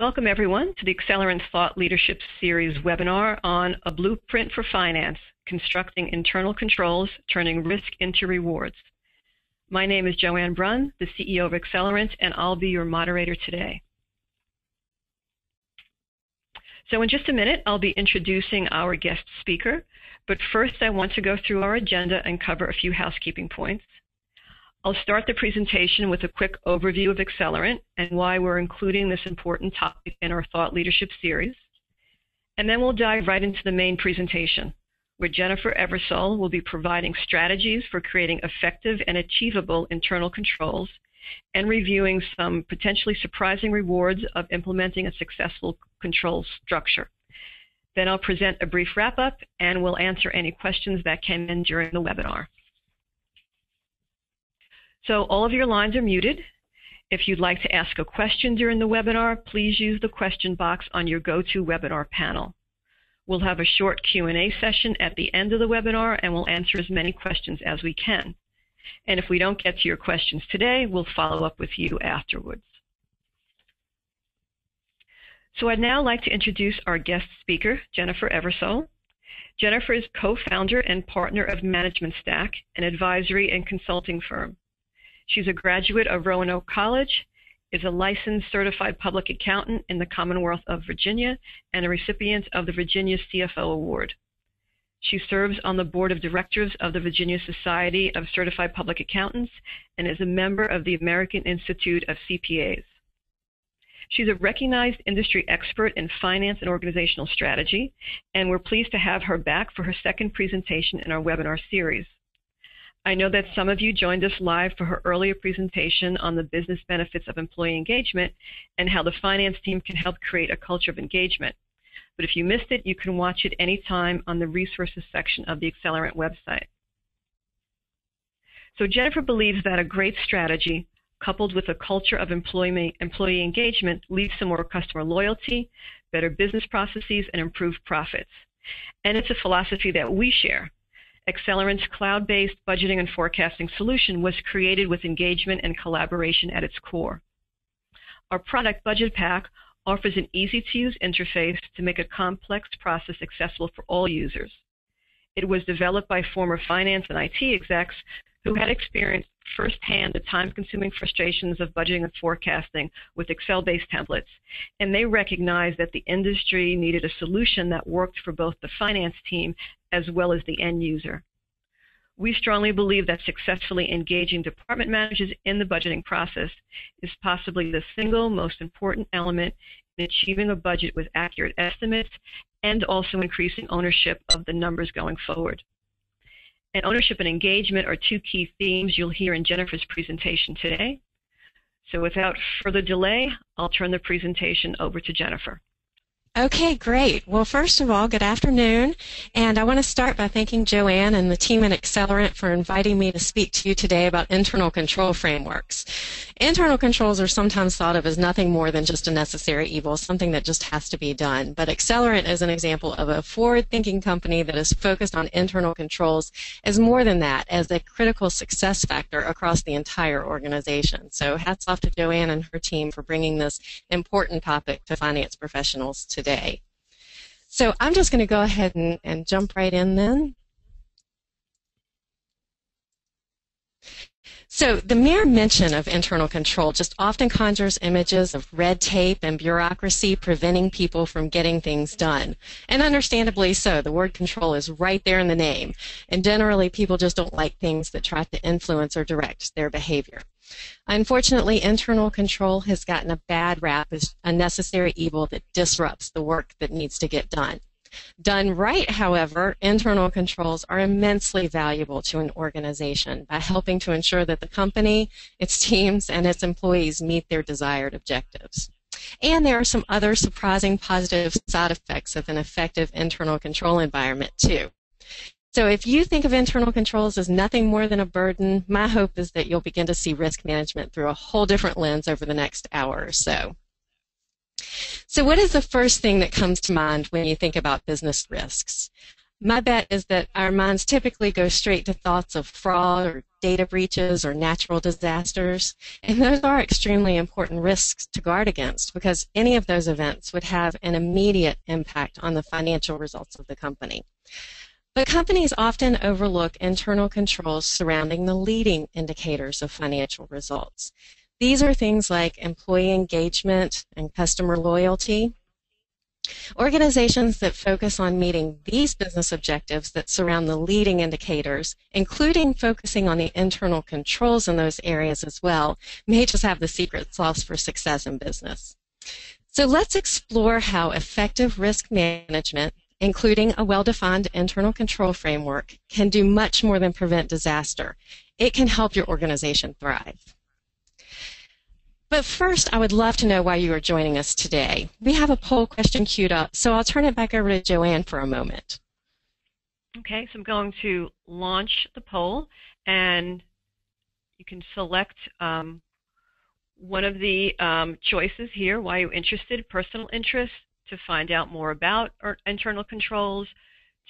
Welcome, everyone, to the XLerant Thought Leadership Series webinar on A Blueprint for Finance, Constructing Internal Controls, Turning Risk into Rewards. My name is Joanne Brunn, the CEO of XLerant, and I'll be your moderator today. So in just a minute, I'll be introducing our guest speaker, but first I want to go through our agenda and cover a few housekeeping points. I'll start the presentation with a quick overview of XLerant and why we're including this important topic in our Thought Leadership Series. And then we'll dive right into the main presentation, where Jennifer Eversole will be providing strategies for creating effective and achievable internal controls and reviewing some potentially surprising rewards of implementing a successful control structure. Then I'll present a brief wrap-up and we'll answer any questions that came in during the webinar. So all of your lines are muted. If you'd like to ask a question during the webinar, please use the question box on your GoToWebinar panel. We'll have a short Q&A session at the end of the webinar, and we'll answer as many questions as we can. And if we don't get to your questions today, we'll follow up with you afterwards. So I'd now like to introduce our guest speaker, Jennifer Eversole. Jennifer is co-founder and partner of Management Stack, an advisory and consulting firm. She's a graduate of Roanoke College, is a licensed certified public accountant in the Commonwealth of Virginia, and a recipient of the Virginia CFO Award. She serves on the board of directors of the Virginia Society of Certified Public Accountants and is a member of the American Institute of CPAs. She's a recognized industry expert in finance and organizational strategy, and we're pleased to have her back for her second presentation in our webinar series. I know that some of you joined us live for her earlier presentation on the business benefits of employee engagement and how the finance team can help create a culture of engagement. But if you missed it, you can watch it anytime on the resources section of the XLerant website. So Jennifer believes that a great strategy coupled with a culture of employee engagement leads to more customer loyalty, better business processes, and improved profits. And it's a philosophy that we share. XLerant's cloud-based budgeting and forecasting solution was created with engagement and collaboration at its core. Our product, Budget Pack, offers an easy-to-use interface to make a complex process accessible for all users. It was developed by former finance and IT execs who had experienced firsthand the time-consuming frustrations of budgeting and forecasting with Excel-based templates, and they recognized that the industry needed a solution that worked for both the finance team as well as the end user. We strongly believe that successfully engaging department managers in the budgeting process is possibly the single most important element in achieving a budget with accurate estimates and also increasing ownership of the numbers going forward. And ownership and engagement are two key themes you'll hear in Jennifer's presentation today. So without further delay, I'll turn the presentation over to Jennifer. Okay, great. Well, first of all, good afternoon, and I want to start by thanking Joanne and the team at XLerant for inviting me to speak to you today about internal control frameworks. Internal controls are sometimes thought of as nothing more than just a necessary evil, something that just has to be done, but XLerant is an example of a forward-thinking company that is focused on internal controls as more than that, as a critical success factor across the entire organization. So hats off to Joanne and her team for bringing this important topic to finance professionals today. So I'm just going to go ahead and jump right in then. So the mere mention of internal control just often conjures images of red tape and bureaucracy preventing people from getting things done. And understandably so, the word control is right there in the name. And generally, people just don't like things that try to influence or direct their behavior. Unfortunately, internal control has gotten a bad rap as a necessary evil that disrupts the work that needs to get done. Done right, however, internal controls are immensely valuable to an organization by helping to ensure that the company, its teams, and its employees meet their desired objectives. And there are some other surprising positive side effects of an effective internal control environment, too. So if you think of internal controls as nothing more than a burden, my hope is that you'll begin to see risk management through a whole different lens over the next hour or so. So what is the first thing that comes to mind when you think about business risks? My bet is that our minds typically go straight to thoughts of fraud or data breaches or natural disasters, and those are extremely important risks to guard against because any of those events would have an immediate impact on the financial results of the company. But companies often overlook internal controls surrounding the leading indicators of financial results. These are things like employee engagement and customer loyalty. Organizations that focus on meeting these business objectives that surround the leading indicators, including focusing on the internal controls in those areas as well, may just have the secret sauce for success in business. So let's explore how effective risk management, including a well-defined internal control framework, can do much more than prevent disaster. It can help your organization thrive. But first, I would love to know why you are joining us today. We have a poll question queued up, so I'll turn it back over to Joanne for a moment. Okay, so I'm going to launch the poll, and you can select one of the choices here, why you're interested, personal interest, to find out more about internal controls,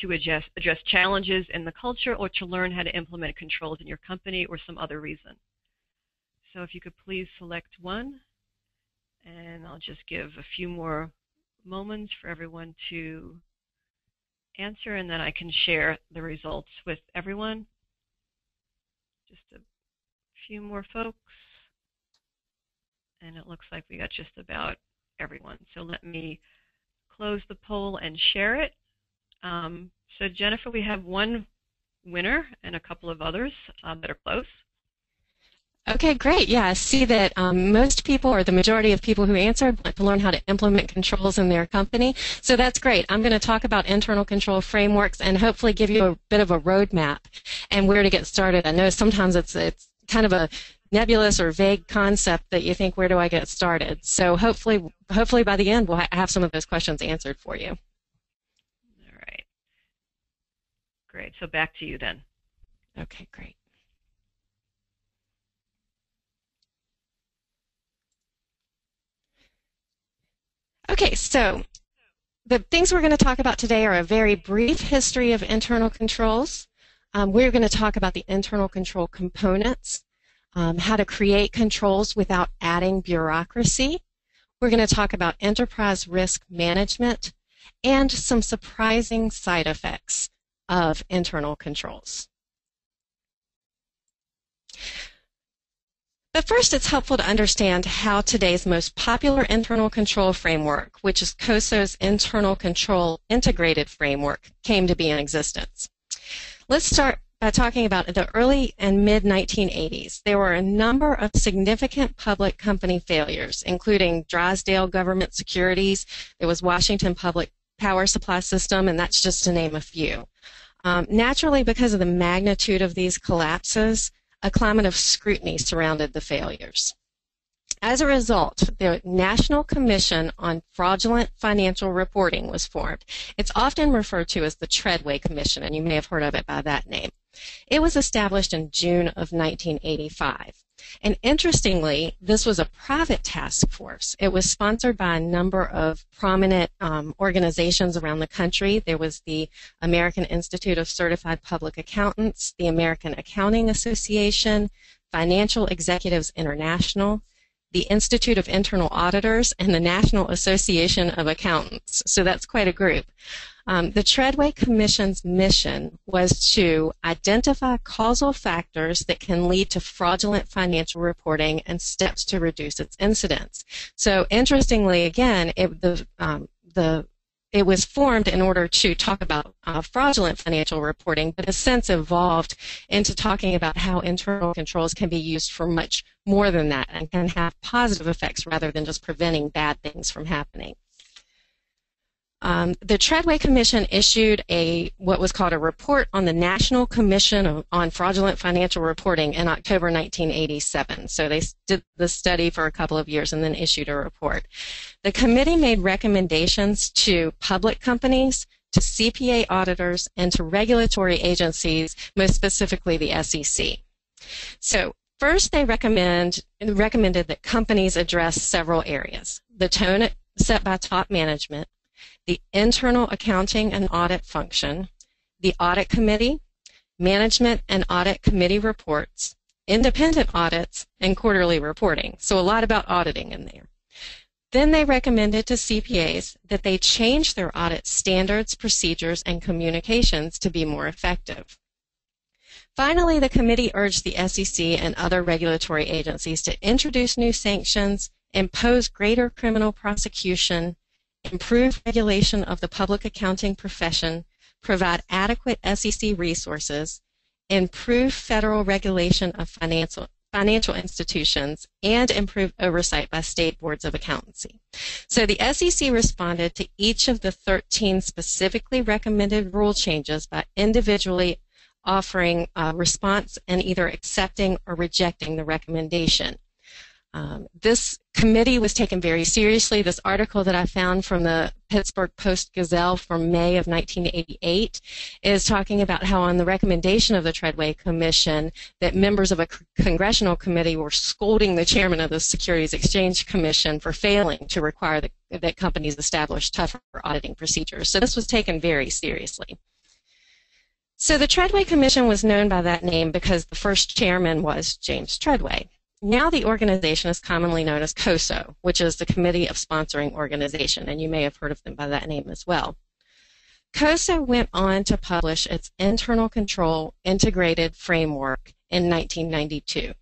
to address challenges in the culture, or to learn how to implement controls in your company, or some other reason. So if you could please select one, and I'll just give a few more moments for everyone to answer, and then I can share the results with everyone. Just a few more folks, and it looks like we got just about everyone. So let me close the poll and share it. So Jennifer, we have one winner and a couple of others that are close. Okay, great. Yeah, I see that most people, or the majority of people who answered, want to learn how to implement controls in their company. So that's great. I'm going to talk about internal control frameworks and hopefully give you a bit of a roadmap and where to get started. I know sometimes it's kind of a nebulous or vague concept that you think, where do I get started? So hopefully by the end we'll have some of those questions answered for you. All right. Great. So back to you then. Okay, great. Okay, so the things we're going to talk about today are a very brief history of internal controls. We're going to talk about the internal control components, how to create controls without adding bureaucracy. We're going to talk about enterprise risk management and some surprising side effects of internal controls. But first, it's helpful to understand how today's most popular internal control framework, which is COSO's Internal Control Integrated Framework, came to be in existence. Let's start by talking about the early and mid-1980s. There were a number of significant public company failures, including Drysdale Government Securities, there was Washington Public Power Supply System, and that's just to name a few. Naturally, because of the magnitude of these collapses, a climate of scrutiny surrounded the failures. As a result, the National Commission on Fraudulent Financial Reporting was formed. It's often referred to as the Treadway Commission, and you may have heard of it by that name. It was established in June of 1985. And interestingly, this was a private task force. It was sponsored by a number of prominent organizations around the country. There was the American Institute of Certified Public Accountants, the American Accounting Association, Financial Executives International, the Institute of Internal Auditors, and the National Association of Accountants. So that's quite a group. The Treadway Commission's mission was to identify causal factors that can lead to fraudulent financial reporting and steps to reduce its incidence. So interestingly, again, it was formed in order to talk about fraudulent financial reporting, but has since evolved into talking about how internal controls can be used for much more than that and can have positive effects rather than just preventing bad things from happening. The Treadway Commission issued what was called a report on the National Commission on Fraudulent Financial Reporting in October 1987. So they did the study for a couple of years and then issued a report. The committee made recommendations to public companies, to CPA auditors, and to regulatory agencies, most specifically the SEC. So first they recommended that companies address several areas: the tone set by top management, the internal accounting and audit function, the Audit Committee, Management and Audit Committee reports, independent audits, and quarterly reporting. So a lot about auditing in there. Then they recommended to CPAs that they change their audit standards, procedures, and communications to be more effective. Finally, the committee urged the SEC and other regulatory agencies to introduce new sanctions, impose greater criminal prosecution, improve regulation of the public accounting profession, provide adequate SEC resources, improve federal regulation of financial institutions, and improve oversight by state boards of accountancy. So the SEC responded to each of the 13 specifically recommended rule changes by individually offering a response and either accepting or rejecting the recommendation. This committee was taken very seriously. This article that I found from the Pittsburgh Post-Gazette from May of 1988 is talking about how on the recommendation of the Treadway Commission that members of a congressional committee were scolding the chairman of the Securities Exchange Commission for failing to require that companies establish tougher auditing procedures. So this was taken very seriously. So the Treadway Commission was known by that name because the first chairman was James Treadway. Now the organization is commonly known as COSO, which is the Committee of Sponsoring Organization, and you may have heard of them by that name as well. COSO went on to publish its Internal Control Integrated Framework in 1992.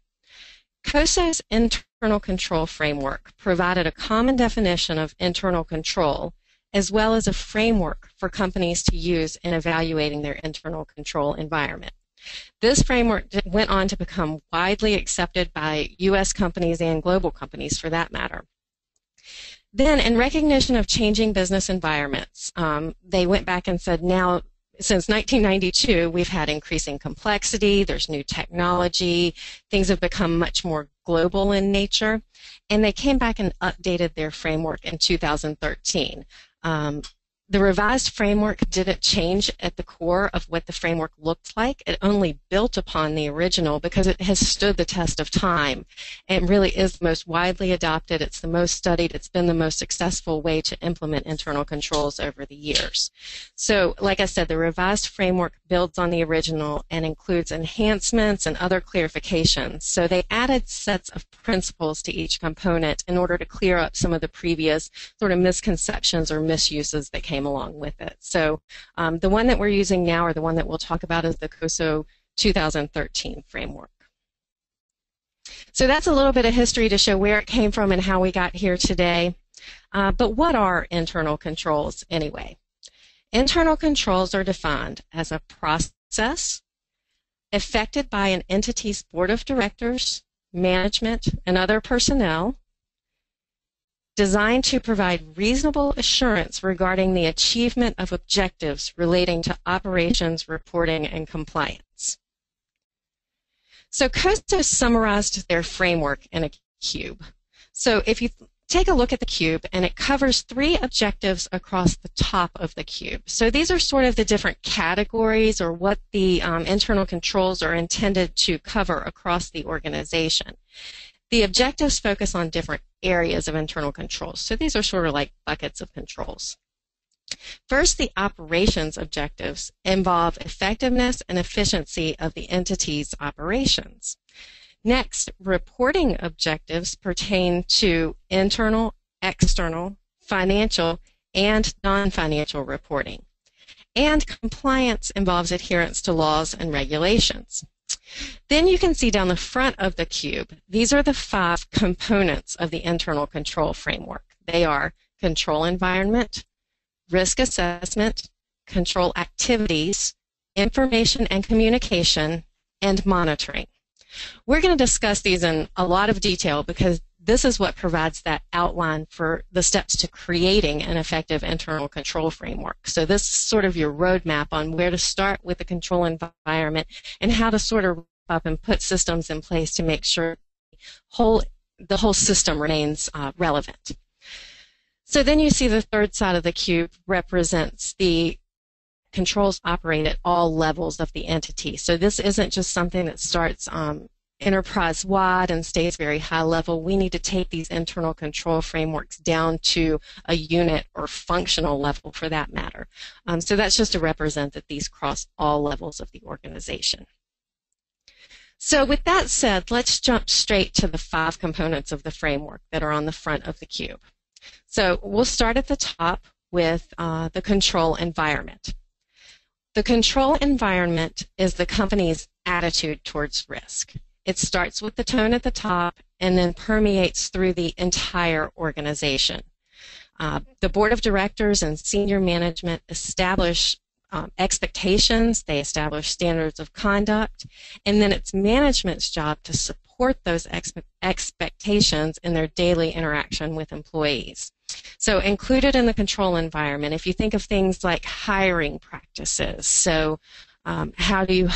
COSO's Internal Control Framework provided a common definition of internal control, as well as a framework for companies to use in evaluating their internal control environment. This framework went on to become widely accepted by U.S. companies and global companies, for that matter. Then, in recognition of changing business environments, they went back and said, now, since 1992, we've had increasing complexity, there's new technology, things have become much more global in nature, and they came back and updated their framework in 2013. The revised framework didn't change at the core of what the framework looked like. It only built upon the original because it has stood the test of time and really is the most widely adopted. It's the most studied. It's been the most successful way to implement internal controls over the years. So, like I said, the revised framework builds on the original and includes enhancements and other clarifications. So they added sets of principles to each component in order to clear up some of the previous sort of misconceptions or misuses that came along with it. So the one that we're using now, or the one that we'll talk about, is the COSO 2013 framework. So that's a little bit of history to show where it came from and how we got here today. But what are internal controls anyway? Internal controls are defined as a process effected by an entity's board of directors, management, and other personnel, designed to provide reasonable assurance regarding the achievement of objectives relating to operations, reporting, and compliance. So COSO summarized their framework in a cube. So if you take a look at the cube, and it covers three objectives across the top of the cube. So these are sort of the different categories or what the internal controls are intended to cover across the organization. The objectives focus on different areas of internal controls. So these are sort of like buckets of controls. First, the operations objectives involve effectiveness and efficiency of the entity's operations. Next, reporting objectives pertain to internal, external, financial, and non-financial reporting. And compliance involves adherence to laws and regulations. Then you can see down the front of the cube, these are the five components of the internal control framework. They are control environment, risk assessment, control activities, information and communication, and monitoring. We're going to discuss these in a lot of detail because this is what provides that outline for the steps to creating an effective internal control framework. So this is sort of your roadmap on where to start with the control environment and how to sort of wrap up and put systems in place to make sure the whole system remains relevant. So then you see the third side of the cube represents the controls operate at all levels of the entity. So this isn't just something that starts enterprise-wide and stays very high level, we need to take these internal control frameworks down to a unit or functional level for that matter. So that's just to represent that these cross all levels of the organization. So with that said, let's jump straight to the 5 components of the framework that are on the front of the cube. So we'll start at the top with the control environment. The control environment is the company's attitude towards risk. It starts with the tone at the top and then permeates through the entire organization. The board of directors and senior management establish expectations, they establish standards of conduct, and then it's management's job to support those expectations in their daily interaction with employees. So included in the control environment, if you think of things like hiring practices, so how do you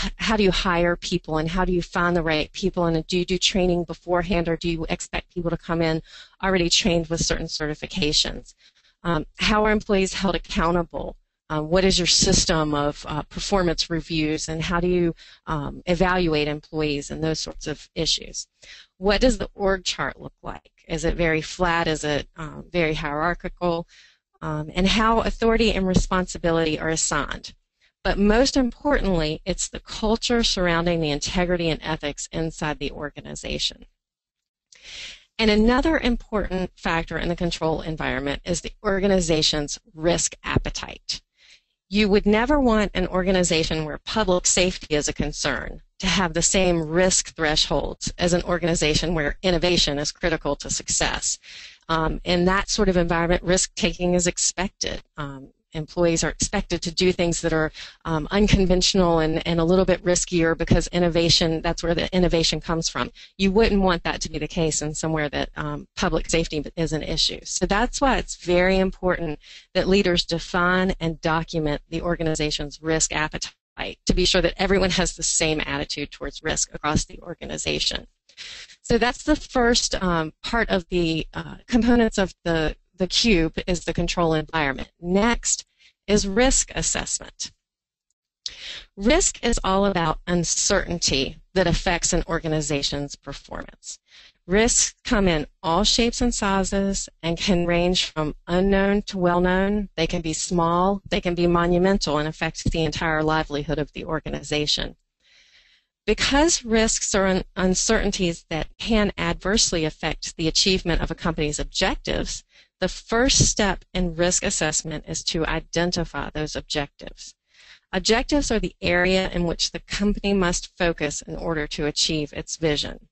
hire people, and how do you find the right people, and do you do training beforehand, or do you expect people to come in already trained with certain certifications? How are employees held accountable? What is your system of performance reviews, and how do you evaluate employees and those sorts of issues? What does the org chart look like? Is it very flat? Is it very hierarchical? And how authority and responsibility are assigned? But most importantly, it's the culture surrounding the integrity and ethics inside the organization. And another important factor in the control environment is the organization's risk appetite. You would never want an organization where public safety is a concern to have the same risk thresholds as an organization where innovation is critical to success. In that sort of environment, risk-taking is expected. Employees are expected to do things that are unconventional and a little bit riskier, because innovation, that's where the innovation comes from. You wouldn't want that to be the case in somewhere that public safety is an issue. So that's why it's very important that leaders define and document the organization's risk appetite to be sure that everyone has the same attitude towards risk across the organization. So that's the first part of the components of the cube, is the control environment. Next is risk assessment. Risk is all about uncertainty that affects an organization's performance. Risks come in all shapes and sizes and can range from unknown to well-known. They can be small, they can be monumental, and affect the entire livelihood of the organization. Because risks are uncertainties that can adversely affect the achievement of a company's objectives, the first step in risk assessment is to identify those objectives. Objectives are the area in which the company must focus in order to achieve its vision.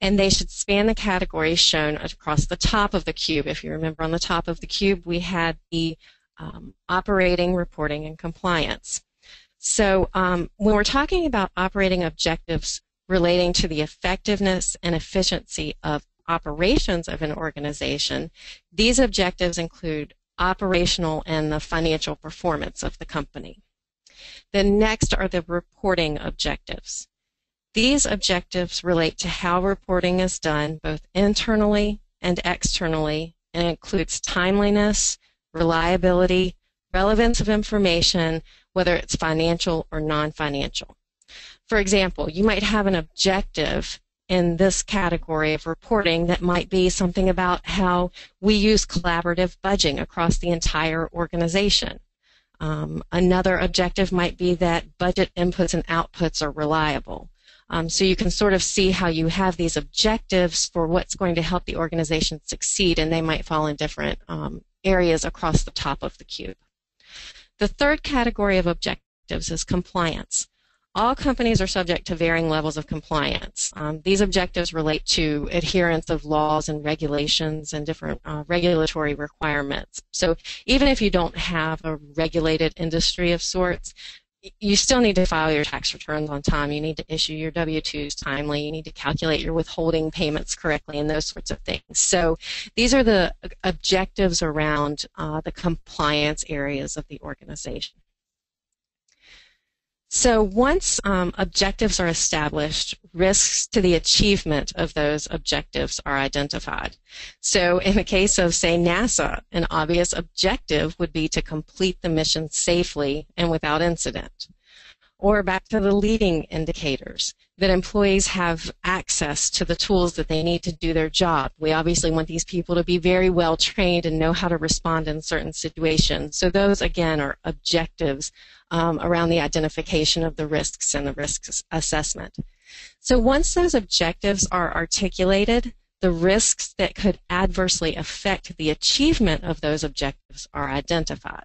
And they should span the categories shown across the top of the cube. If you remember, on the top of the cube, we had the operating, reporting, and compliance. So when we're talking about operating objectives relating to the effectiveness and efficiency of operations of an organization, these objectives include operational and the financial performance of the company. The next are the reporting objectives. These objectives relate to how reporting is done both internally and externally, and includes timeliness, reliability, relevance of information, whether it's financial or non-financial. For example, you might have an objective in this category of reporting that might be something about how we use collaborative budgeting across the entire organization. Another objective might be that budget inputs and outputs are reliable. So you can sort of see how you have these objectives for what's going to help the organization succeed, and they might fall in different areas across the top of the cube. The third category of objectives is compliance. All companies are subject to varying levels of compliance. These objectives relate to adherence of laws and regulations and different regulatory requirements. So even if you don't have a regulated industry of sorts, you still need to file your tax returns on time. You need to issue your W-2s timely. You need to calculate your withholding payments correctly, and those sorts of things. So these are the objectives around the compliance areas of the organization. So once objectives are established, risks to the achievement of those objectives are identified. So in the case of, say, NASA, an obvious objective would be to complete the mission safely and without incident. Or back to the leading indicators. that employees have access to the tools that they need to do their job. We obviously want these people to be very well trained and know how to respond in certain situations. So those, again, are objectives around the identification of the risks and the risk assessment. So once those objectives are articulated, the risks that could adversely affect the achievement of those objectives are identified.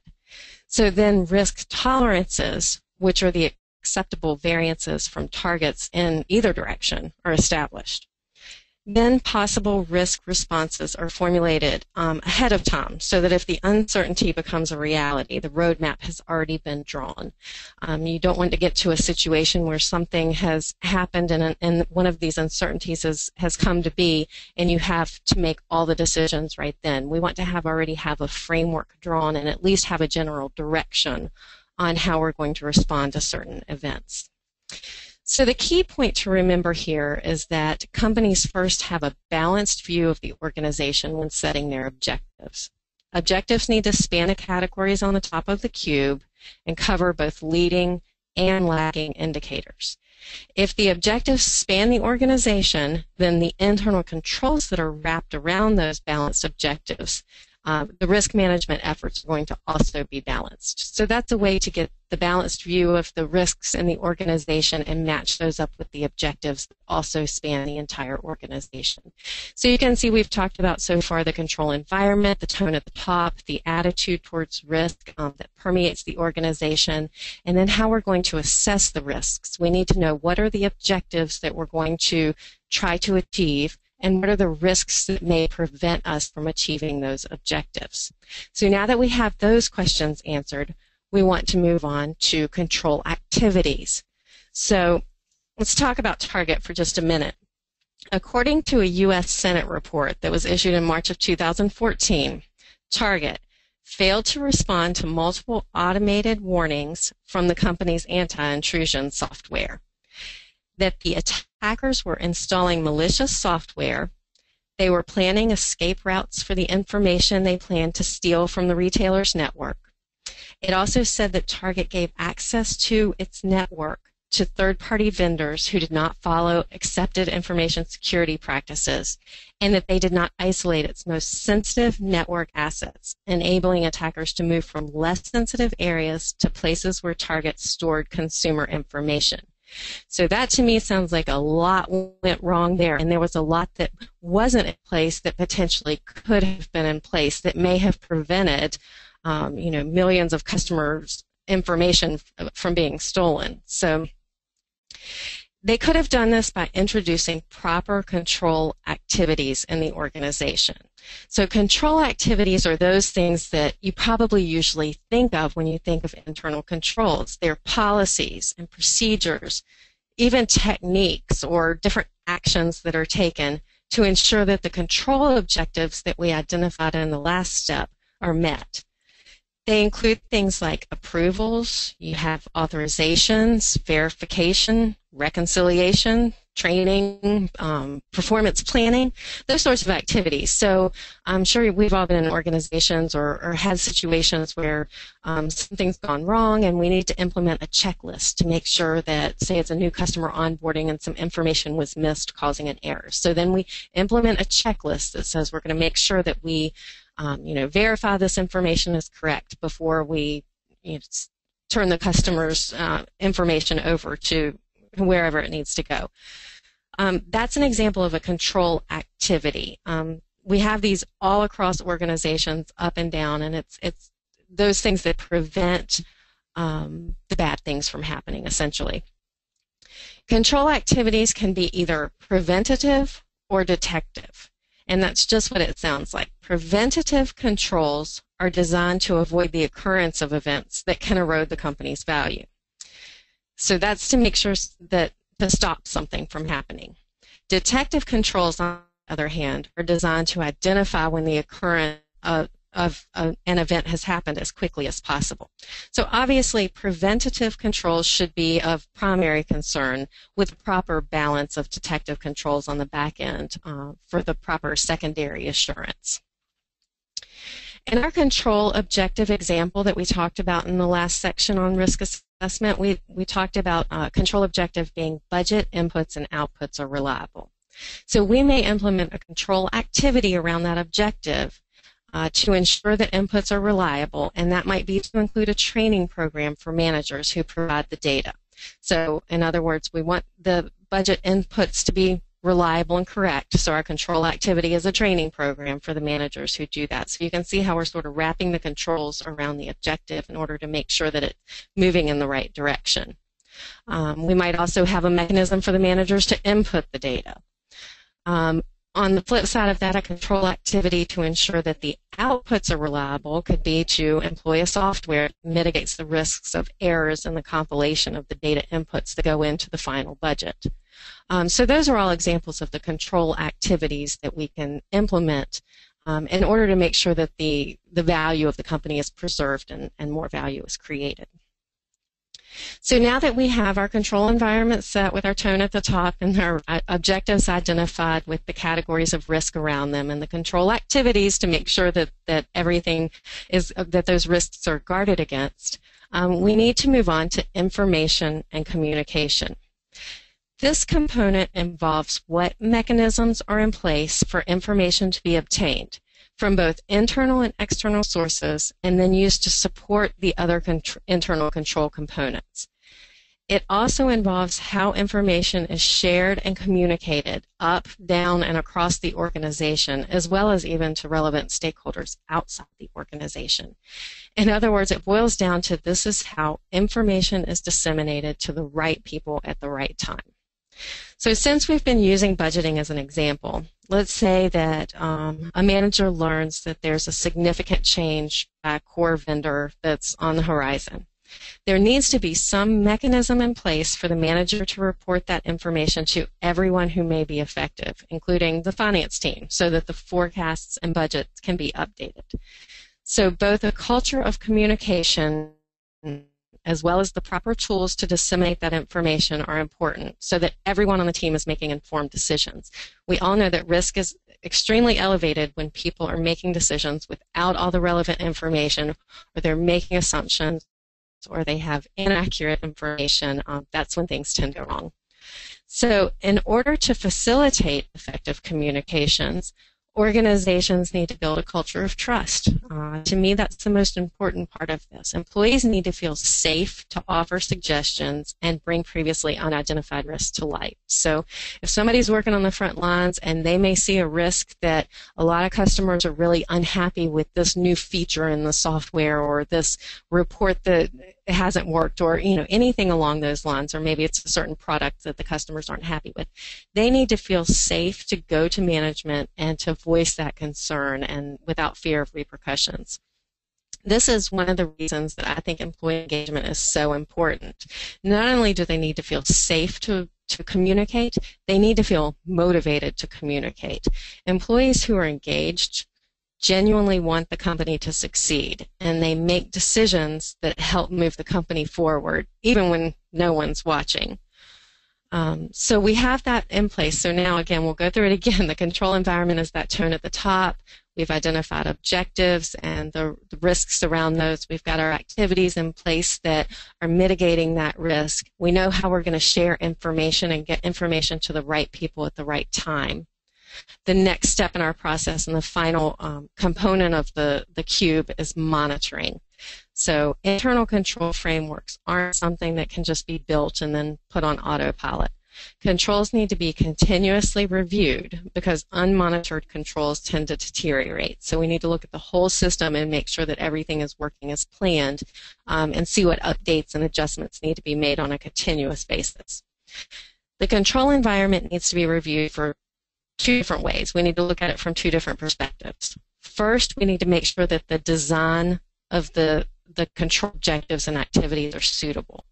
So then risk tolerances, which are the acceptable variances from targets in either direction, are established. Then possible risk responses are formulated ahead of time, so that if the uncertainty becomes a reality, the roadmap has already been drawn. You don't want to get to a situation where something has happened and one of these uncertainties has come to be, and you have to make all the decisions right then. We want to already have a framework drawn and at least have a general direction on how we're going to respond to certain events. So the key point to remember here is that companies first have a balanced view of the organization when setting their objectives. Objectives need to span the categories on the top of the cube and cover both leading and lagging indicators. If the objectives span the organization, then the internal controls that are wrapped around those balanced objectives, the risk management efforts are going to also be balanced. So that's a way to get the balanced view of the risks in the organization and match those up with the objectives that also span the entire organization. So you can see we've talked about so far the control environment, the tone at the top, the attitude towards risk that permeates the organization, and then how we're going to assess the risks. We need to know what are the objectives that we're going to try to achieve, and what are the risks that may prevent us from achieving those objectives. So now that we have those questions answered, we want to move on to control activities. So let's talk about Target for just a minute. According to a U.S. Senate report that was issued in March of 2014, Target failed to respond to multiple automated warnings from the company's anti-intrusion software, that the attackers were installing malicious software, they were planning escape routes for the information they planned to steal from the retailer's network. It also said that Target gave access to its network to third-party vendors who did not follow accepted information security practices, and that they did not isolate its most sensitive network assets, enabling attackers to move from less sensitive areas to places where Target stored consumer information. So that to me sounds like a lot went wrong there, and there was a lot that wasn't in place that potentially could have been in place that may have prevented millions of customers' information from being stolen. So they could have done this by introducing proper control activities in the organization. So control activities are those things that you probably usually think of when you think of internal controls. They're policies and procedures, even techniques or different actions that are taken to ensure that the control objectives that we identified in the last step are met. They include things like approvals, you have authorizations, verification, reconciliation, training, performance planning, those sorts of activities. So I'm sure we've all been in organizations or had situations where something's gone wrong and we need to implement a checklist to make sure that, say it's a new customer onboarding and some information was missed causing an error. So then we implement a checklist that says we're going to make sure that we verify this information is correct before we turn the customer's information over to wherever it needs to go. That's an example of a control activity. We have these all across organizations, up and down, and it's those things that prevent the bad things from happening, essentially. Control activities can be either preventative or detective, and that's just what it sounds like. Preventative controls are designed to avoid the occurrence of events that can erode the company's value. So that's to make sure that to stop something from happening. Detective controls, on the other hand, are designed to identify when the occurrence of an event has happened as quickly as possible. So obviously preventative controls should be of primary concern with proper balance of detective controls on the back end for the proper secondary assurance. In our control objective example that we talked about in the last section on risk assessment, we talked about control objective being budget inputs and outputs are reliable. So we may implement a control activity around that objective to ensure that inputs are reliable, and that might be to include a training program for managers who provide the data. So, in other words, we want the budget inputs to be reliable and correct, so our control activity is a training program for the managers who do that. So you can see how we're sort of wrapping the controls around the objective in order to make sure that it's moving in the right direction. We might also have a mechanism for the managers to input the data. On the flip side of that, a control activity to ensure that the outputs are reliable could be to employ a software that mitigates the risks of errors in the compilation of the data inputs that go into the final budget. So those are all examples of the control activities that we can implement in order to make sure that the value of the company is preserved and more value is created. So now that we have our control environment set with our tone at the top and our objectives identified with the categories of risk around them and the control activities to make sure that everything is, that those risks are guarded against, we need to move on to information and communication. This component involves what mechanisms are in place for information to be obtained from both internal and external sources and then used to support the other internal control components. It also involves how information is shared and communicated up, down, and across the organization, as well as even to relevant stakeholders outside the organization. In other words, it boils down to this is how information is disseminated to the right people at the right time. So since we've been using budgeting as an example, let's say that a manager learns that there's a significant change by a core vendor that's on the horizon. There needs to be some mechanism in place for the manager to report that information to everyone who may be affected, including the finance team, so that the forecasts and budgets can be updated. So both a culture of communication as well as the proper tools to disseminate that information are important so that everyone on the team is making informed decisions. We all know that risk is extremely elevated when people are making decisions without all the relevant information, or they're making assumptions, or they have inaccurate information. That's when things tend to go wrong. So in order to facilitate effective communications, organizations need to build a culture of trust. To me, that's the most important part of this. Employees need to feel safe to offer suggestions and bring previously unidentified risks to light. So if somebody's working on the front lines and they may see a risk that a lot of customers are really unhappy with this new feature in the software or this report that hasn't worked, or anything along those lines, or maybe it's a certain product that the customers aren't happy with, they need to feel safe to go to management and to voice that concern and without fear of repercussions. This is one of the reasons that I think employee engagement is so important. Not only do they need to feel safe to communicate, they need to feel motivated to communicate. Employees who are engaged genuinely want the company to succeed, and they make decisions that help move the company forward, even when no one's watching. So we have that in place. So now, again, we'll go through it again. The control environment is that tone at the top. We've identified objectives and the risks around those. We've got our activities in place that are mitigating that risk. We know how we're going to share information and get information to the right people at the right time. The next step in our process and the final component of the cube is monitoring. So internal control frameworks aren't something that can just be built and then put on autopilot. Controls need to be continuously reviewed because unmonitored controls tend to deteriorate. So we need to look at the whole system and make sure that everything is working as planned and see what updates and adjustments need to be made on a continuous basis. The control environment needs to be reviewed for two different ways. We need to look at it from two different perspectives. First, we need to make sure that the design of the control objectives and activities are suitable.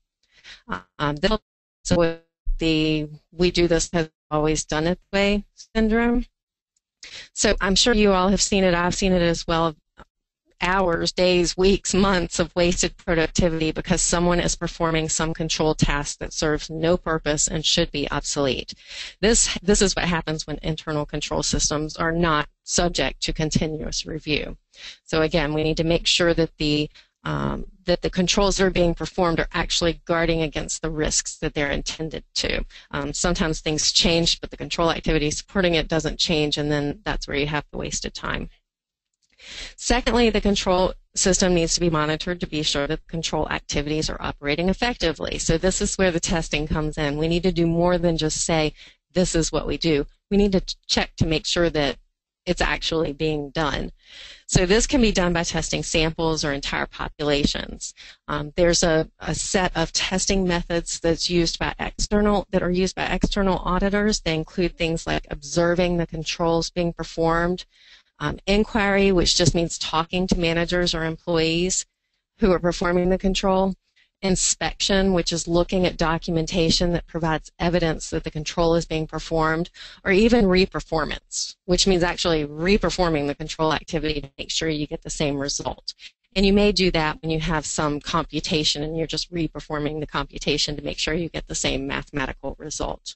So with the "we do this because we've always done it that way" syndrome. So I'm sure you all have seen it. I've seen it as well. Hours, days, weeks, months of wasted productivity because someone is performing some control task that serves no purpose and should be obsolete. This is what happens when internal control systems are not subject to continuous review. So again, we need to make sure that the controls that are being performed are actually guarding against the risks that they're intended to. Sometimes things change, but the control activity supporting it doesn't change, and then that's where you have the wasted time. Secondly, the control system needs to be monitored to be sure that control activities are operating effectively. So this is where the testing comes in. We need to do more than just say, this is what we do. We need to check to make sure that it's actually being done. So this can be done by testing samples or entire populations. There's a set of testing methods that's used by external auditors. They include things like observing the controls being performed, inquiry, which just means talking to managers or employees who are performing the control, inspection, which is looking at documentation that provides evidence that the control is being performed, or even reperformance, which means actually reperforming the control activity to make sure you get the same result. And you may do that when you have some computation and you're just reperforming the computation to make sure you get the same mathematical result.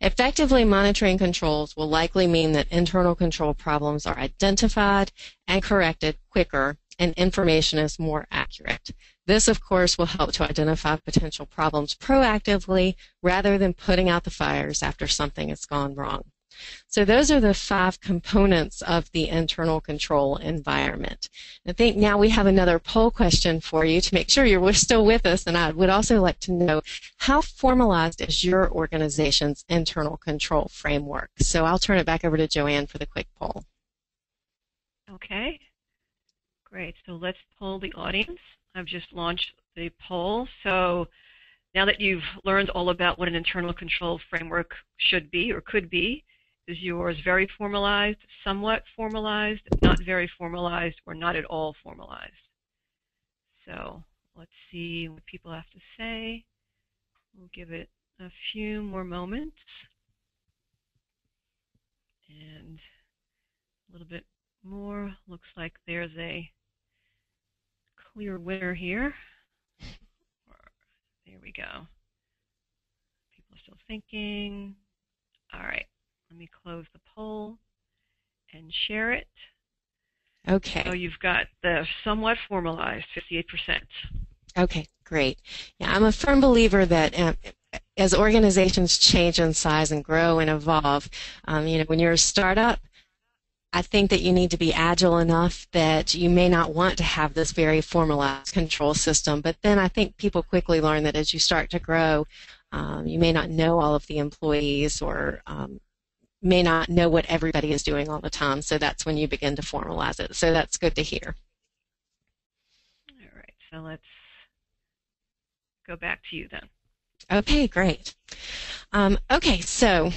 Effectively monitoring controls will likely mean that internal control problems are identified and corrected quicker and information is more accurate. This, of course, will help to identify potential problems proactively rather than putting out the fires after something has gone wrong. So those are the 5 components of the internal control environment. I think now we have another poll question for you to make sure you're still with us, and I would also like to know how formalized is your organization's internal control framework? So I'll turn it back over to Joanne for the quick poll. Okay, great. So let's poll the audience. I've just launched the poll. So now that you've learned all about what an internal control framework should be or could be, is yours very formalized, somewhat formalized, not very formalized, or not at all formalized? So let's see what people have to say. We'll give it a few more moments. And a little bit more. Looks like there's a clear winner here. There we go. People are still thinking. All right, let me close the poll and share it. Okay. So you've got the somewhat formalized 58%. Okay, great. Yeah, I'm a firm believer that as organizations change in size and grow and evolve, you know, when you're a startup, I think that you need to be agile enough that you may not want to have this very formalized control system, but then I think people quickly learn that as you start to grow, you may not know all of the employees or may not know what everybody is doing all the time, so that's when you begin to formalize it. So that's good to hear. All right, so let's go back to you then. Okay, great. Okay, so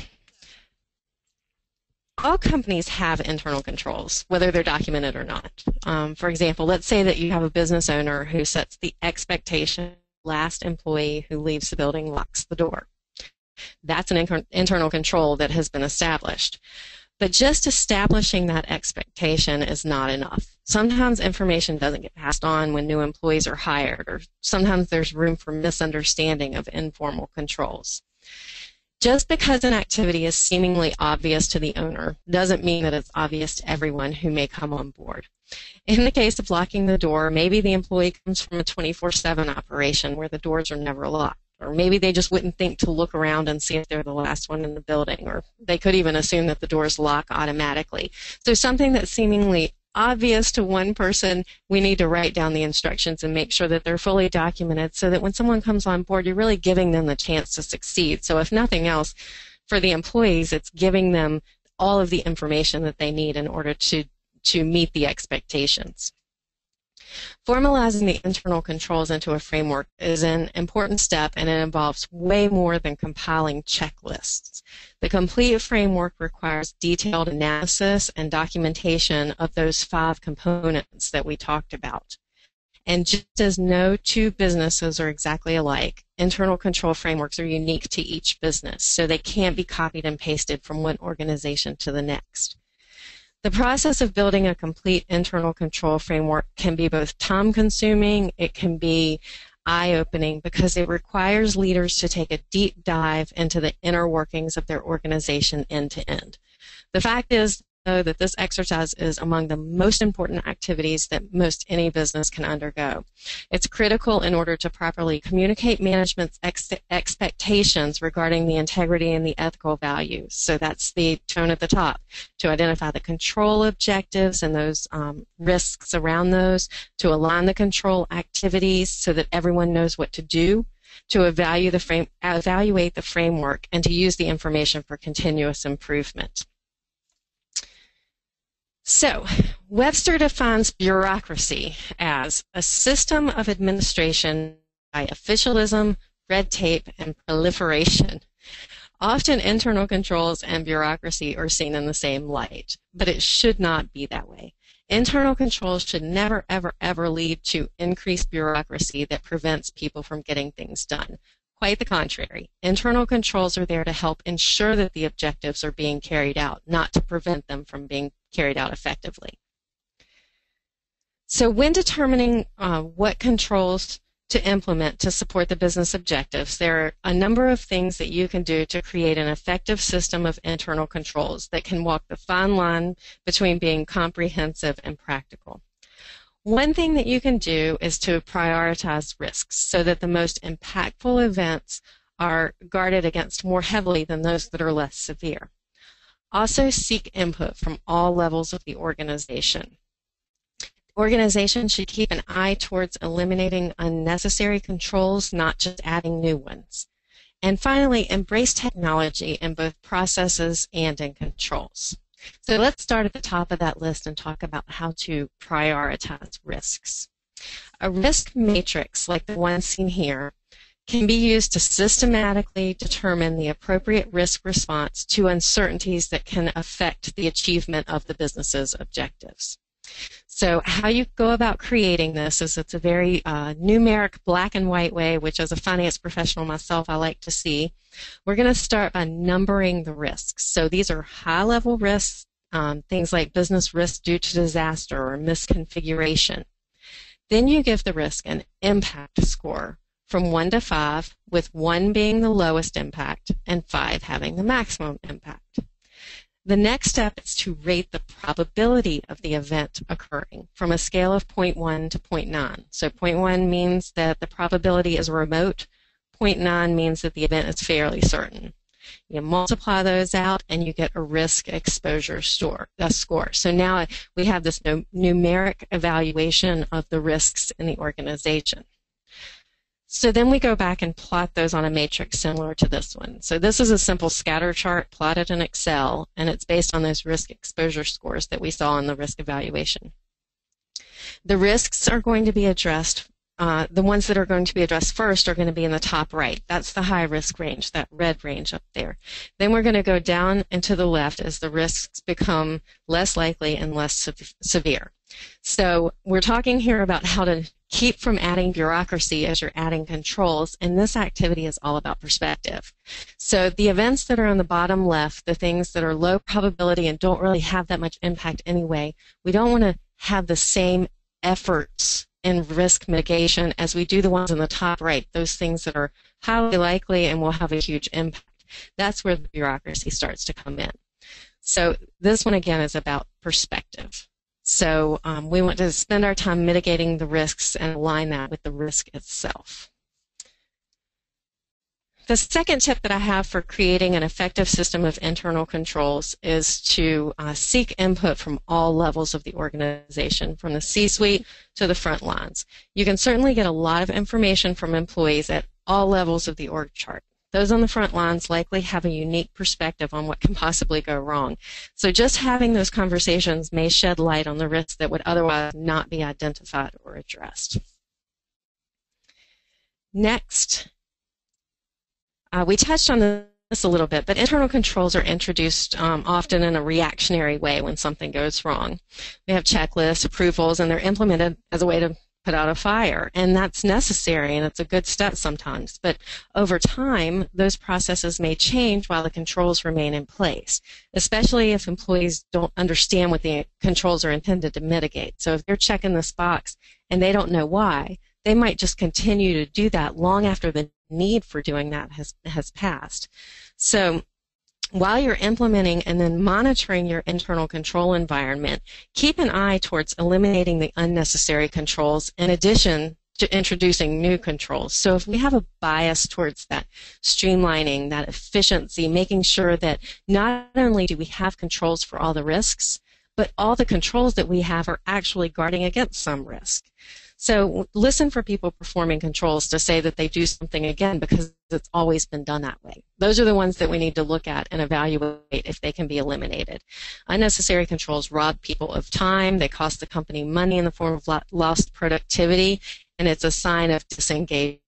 all companies have internal controls, whether they're documented or not. For example, let's say that you have a business owner who sets the expectation last employee who leaves the building locks the door. That's an internal control that has been established. But just establishing that expectation is not enough. Sometimes information doesn't get passed on when new employees are hired, or sometimes there's room for misunderstanding of informal controls. Just because an activity is seemingly obvious to the owner doesn't mean that it's obvious to everyone who may come on board. In the case of locking the door, maybe the employee comes from a 24/7 operation where the doors are never locked, or maybe they just wouldn't think to look around and see if they're the last one in the building, or they could even assume that the doors lock automatically. So something that's seemingly obvious to one person, we need to write down the instructions and make sure that they're fully documented so that when someone comes on board, you're really giving them the chance to succeed. So if nothing else, for the employees, it's giving them all of the information that they need in order to meet the expectations. Formalizing the internal controls into a framework is an important step, and it involves way more than compiling checklists. The complete framework requires detailed analysis and documentation of those 5 components that we talked about. And just as no two businesses are exactly alike, internal control frameworks are unique to each business, so they can't be copied and pasted from one organization to the next. The process of building a complete internal control framework can be both time-consuming, it can be eye-opening, because it requires leaders to take a deep dive into the inner workings of their organization end-to-end. The fact is, know that this exercise is among the most important activities that most any business can undergo. It's critical in order to properly communicate management's expectations regarding the integrity and the ethical values. So that's the tone at the top, to identify the control objectives and those risks around those, to align the control activities so that everyone knows what to do, to evaluate the framework, and to use the information for continuous improvement. So, Webster defines bureaucracy as a system of administration by officialism, red tape, and proliferation. Often internal controls and bureaucracy are seen in the same light, but it should not be that way. Internal controls should never, ever, ever lead to increased bureaucracy that prevents people from getting things done. Quite the contrary. Internal controls are there to help ensure that the objectives are being carried out, not to prevent them from being carried out effectively. So when determining what controls to implement to support the business objectives, there are a number of things that you can do to create an effective system of internal controls that can walk the fine line between being comprehensive and practical. One thing that you can do is to prioritize risks so that the most impactful events are guarded against more heavily than those that are less severe. Also, seek input from all levels of the organization. Organizations should keep an eye towards eliminating unnecessary controls, not just adding new ones. And finally, embrace technology in both processes and in controls. So let's start at the top of that list and talk about how to prioritize risks. A risk matrix, like the one seen here, can be used to systematically determine the appropriate risk response to uncertainties that can affect the achievement of the business's objectives. So how you go about creating this is it's a very numeric black and white way, which as a finance professional myself I like to see. We're going to start by numbering the risks. So these are high level risks, things like business risk due to disaster or misconfiguration. Then you give the risk an impact score from 1 to 5, with 1 being the lowest impact and 5 having the maximum impact. The next step is to rate the probability of the event occurring from a scale of 0.1 to 0.9. So 0.1 means that the probability is remote, 0.9 means that the event is fairly certain. You multiply those out and you get a risk exposure score. So now we have this numeric evaluation of the risks in the organization. So then we go back and plot those on a matrix similar to this one. So this is a simple scatter chart plotted in Excel, and it's based on those risk exposure scores that we saw in the risk evaluation. The risks are going to be addressed, the ones that are going to be addressed first are going to be in the top right. That's the high risk range, that red range up there. Then we're going to go down and to the left as the risks become less likely and less severe. So we're talking here about how to keep from adding bureaucracy as you're adding controls, and this activity is all about perspective. So the events that are on the bottom left, the things that are low probability and don't really have that much impact anyway, we don't want to have the same efforts in risk mitigation as we do the ones in the top right, those things that are highly likely and will have a huge impact. That's where the bureaucracy starts to come in. So this one again is about perspective. So we want to spend our time mitigating the risks and align that with the risk itself. The second tip that I have for creating an effective system of internal controls is to seek input from all levels of the organization, from the C-suite to the front lines. You can certainly get a lot of information from employees at all levels of the org chart. Those on the front lines likely have a unique perspective on what can possibly go wrong. So just having those conversations may shed light on the risks that would otherwise not be identified or addressed. Next, we touched on this a little bit, but internal controls are introduced often in a reactionary way when something goes wrong. We have checklists, approvals, and they're implemented as a way to put out a fire, and that's necessary and it's a good step sometimes, but over time those processes may change while the controls remain in place, especially if employees don't understand what the controls are intended to mitigate. So if they're checking this box and they don't know why, they might just continue to do that long after the need for doing that has passed. So while you're implementing and then monitoring your internal control environment, keep an eye towards eliminating the unnecessary controls in addition to introducing new controls. So if we have a bias towards that streamlining, that efficiency, making sure that not only do we have controls for all the risks, but all the controls that we have are actually guarding against some risk. So listen for people performing controls to say that they do something again because it's always been done that way. Those are the ones that we need to look at and evaluate if they can be eliminated. Unnecessary controls rob people of time. They cost the company money in the form of lost productivity, and it's a sign of disengagement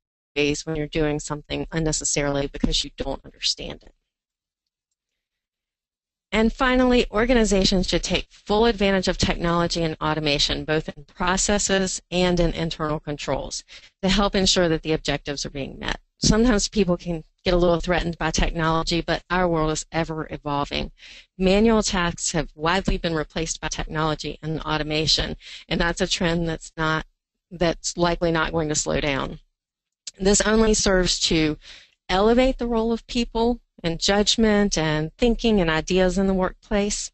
when you're doing something unnecessarily because you don't understand it. And finally, organizations should take full advantage of technology and automation, both in processes and in internal controls, to help ensure that the objectives are being met. Sometimes people can get a little threatened by technology, but our world is ever evolving. Manual tasks have widely been replaced by technology and automation, and that's a trend that's likely not going to slow down. This only serves to elevate the role of people and judgment and thinking and ideas in the workplace.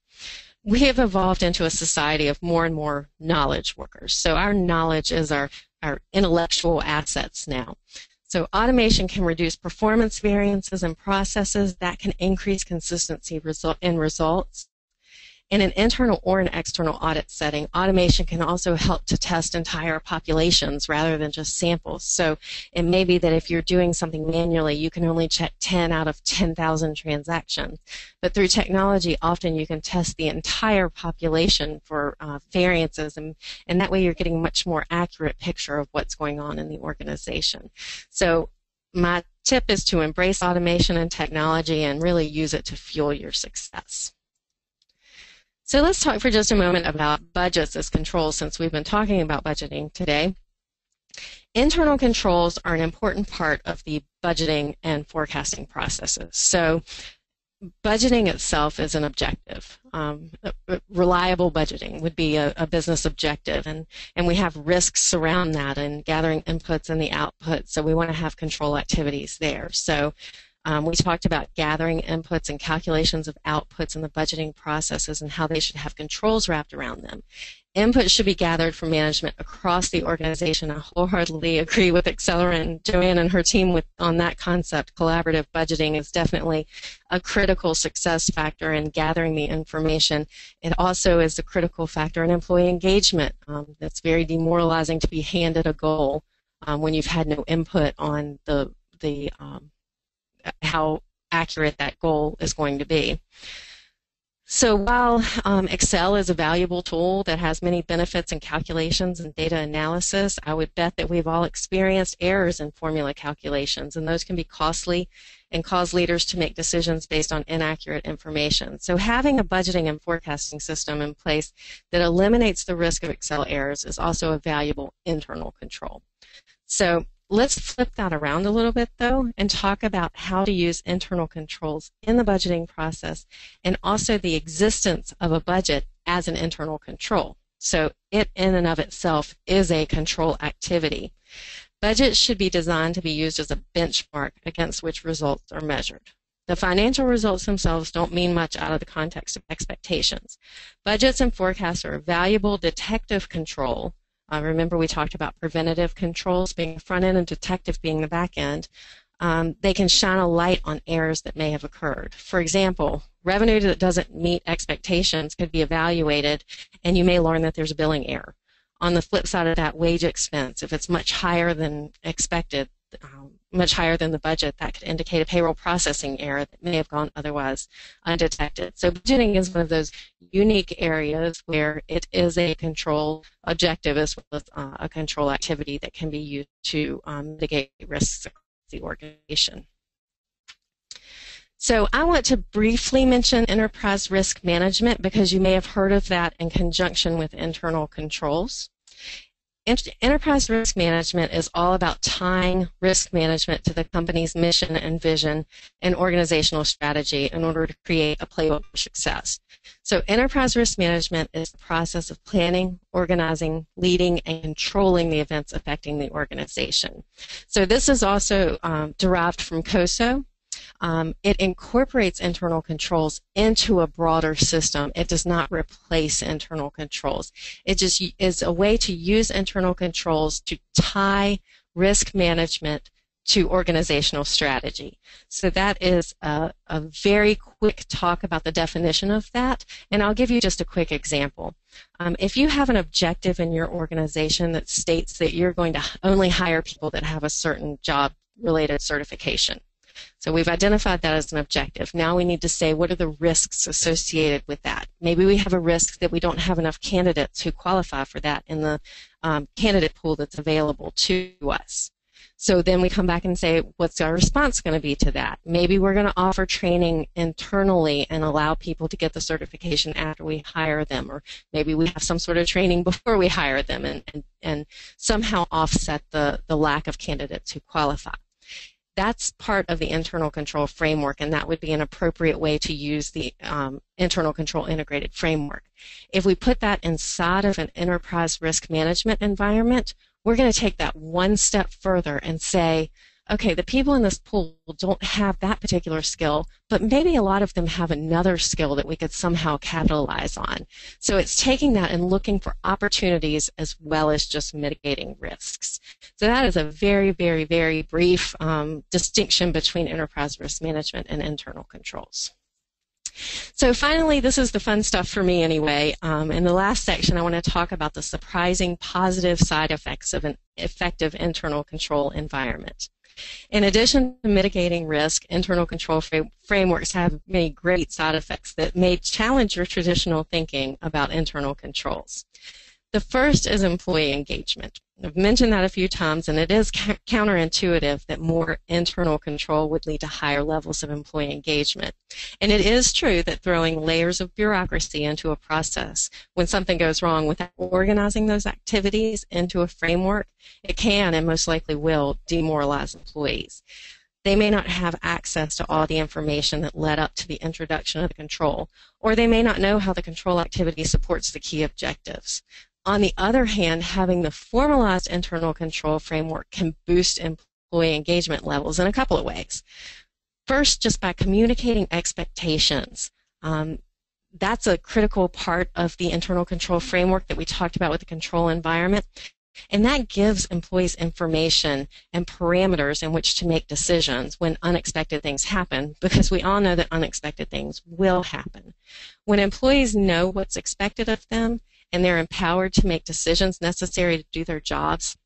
We have evolved into a society of more and more knowledge workers. So our knowledge is our intellectual assets now. So automation can reduce performance variances and processes. That can increase consistency in results. In an internal or an external audit setting, automation can also help to test entire populations rather than just samples. So it may be that if you're doing something manually, you can only check 10 out of 10,000 transactions. But through technology, often you can test the entire population for variances, and that way you're getting a much more accurate picture of what's going on in the organization. So my tip is to embrace automation and technology and really use it to fuel your success. So let's talk for just a moment about budgets as controls, since we've been talking about budgeting today. Internal controls are an important part of the budgeting and forecasting processes. So budgeting itself is an objective. Reliable budgeting would be a business objective, and we have risks around that and gathering inputs and the outputs, so we want to have control activities there. So we talked about gathering inputs and calculations of outputs in the budgeting processes and how they should have controls wrapped around them. Input should be gathered from management across the organization. I wholeheartedly agree with XLerant and Joanne and her team on that concept. Collaborative budgeting is definitely a critical success factor in gathering the information. It also is a critical factor in employee engagement. It's very demoralizing to be handed a goal when you've had no input on how accurate that goal is going to be. So while Excel is a valuable tool that has many benefits in calculations and data analysis, I would bet that we've all experienced errors in formula calculations, and those can be costly and cause leaders to make decisions based on inaccurate information. So having a budgeting and forecasting system in place that eliminates the risk of Excel errors is also a valuable internal control. So let's flip that around a little bit, though, and talk about how to use internal controls in the budgeting process and also the existence of a budget as an internal control. So it in and of itself is a control activity. Budgets should be designed to be used as a benchmark against which results are measured. The financial results themselves don't mean much out of the context of expectations. Budgets and forecasts are a valuable detective control. Remember we talked about preventative controls being the front end and detective being the back end. They can shine a light on errors that may have occurred. For example, revenue that doesn't meet expectations could be evaluated, and you may learn that there's a billing error. On the flip side of that, wage expense, if it's much higher than expected, much higher than the budget, that could indicate a payroll processing error that may have gone otherwise undetected. So budgeting is one of those unique areas where it is a control objective as well as a control activity that can be used to mitigate risks across the organization. So I want to briefly mention enterprise risk management because you may have heard of that in conjunction with internal controls. Enterprise risk management is all about tying risk management to the company's mission and vision and organizational strategy in order to create a playbook for success. So enterprise risk management is the process of planning, organizing, leading, and controlling the events affecting the organization. So this is also derived from COSO. It incorporates internal controls into a broader system. It does not replace internal controls. It just is a way to use internal controls to tie risk management to organizational strategy. So that is a very quick talk about the definition of that, and I'll give you just a quick example. If you have an objective in your organization that states that you're going to only hire people that have a certain job-related certification, so we've identified that as an objective. Now we need to say, what are the risks associated with that? Maybe we have a risk that we don't have enough candidates who qualify for that in the candidate pool that's available to us. So then we come back and say, what's our response going to be to that? Maybe we're going to offer training internally and allow people to get the certification after we hire them, or maybe we have some sort of training before we hire them and somehow offset the lack of candidates who qualify. That's part of the internal control framework, and that would be an appropriate way to use the internal control integrated framework. If we put that inside of an enterprise risk management environment, we're going to take that one step further and say, okay, the people in this pool don't have that particular skill, but maybe a lot of them have another skill that we could somehow capitalize on. So it's taking that and looking for opportunities as well as just mitigating risks. So that is a very, very, very brief distinction between enterprise risk management and internal controls. So finally, this is the fun stuff for me anyway. In the last section, I want to talk about the surprising positive side effects of an effective internal control environment. In addition to mitigating risk, internal control frameworks have many great side effects that may challenge your traditional thinking about internal controls. The first is employee engagement. I've mentioned that a few times, and it is counterintuitive that more internal control would lead to higher levels of employee engagement. And it is true that throwing layers of bureaucracy into a process, when something goes wrong, without organizing those activities into a framework, it can and most likely will demoralize employees. They may not have access to all the information that led up to the introduction of the control, or they may not know how the control activity supports the key objectives. On the other hand, having the formalized internal control framework can boost employee engagement levels in a couple of ways. First, just by communicating expectations. That's a critical part of the internal control framework that we talked about with the control environment. And that gives employees information and parameters in which to make decisions when unexpected things happen, because we all know that unexpected things will happen. When employees know what's expected of them and they're empowered to make decisions necessary to do their jobs,